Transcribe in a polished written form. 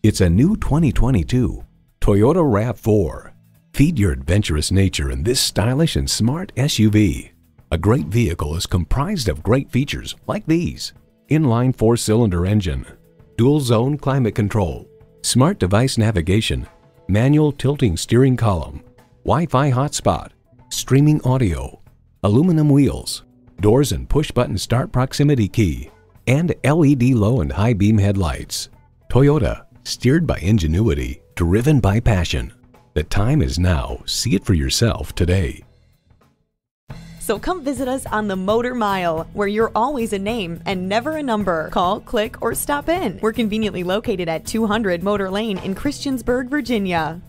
It's a new 2022 Toyota RAV4. Feed your adventurous nature in this stylish and smart SUV. A great vehicle is comprised of great features like these: inline 4-cylinder engine, dual zone climate control, smart device navigation, manual tilting steering column, Wi-Fi hotspot, streaming audio, aluminum wheels, doors and push-button start proximity key, and LED low and high beam headlights. Toyota, steered by ingenuity, driven by passion. The time is now. See it for yourself today. So come visit us on the Motor Mile, where you're always a name and never a number. Call, click, or stop in. We're conveniently located at 200 Motor Lane in Christiansburg, Virginia.